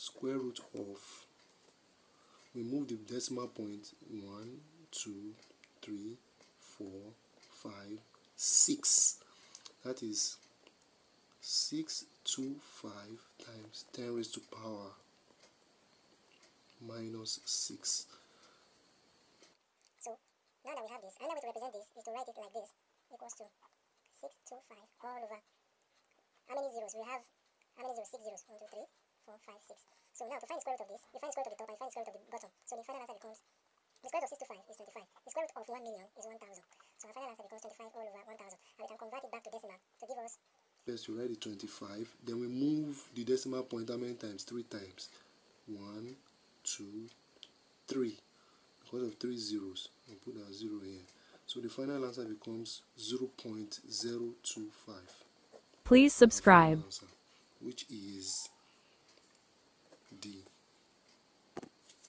square root of, we move the decimal point 1, 2, 3, 4, 5, 6. That is 625 times 10 raised to power minus 6. So now that we have this, another way to represent this is to write it like this, equals to 625 all over. How many zeros? We have how many zeros? 6 zeros. 1, 2, 3, 4, 5, 6. So now to find the square root of this, you find the square root of the top and find the square root of the bottom. So the final answer becomes the square root of 625 is 25. The square root of 1 million is 1,000. So our final answer becomes 25 all over 1,000. And we can convert it back to decimal to give us. First you write the 25, then we move the decimal point how many times? 3 times. 1, 2, 3. Because of 3 zeros, we put our 0 here. So the final answer becomes 0.025. Please subscribe. Answer, which is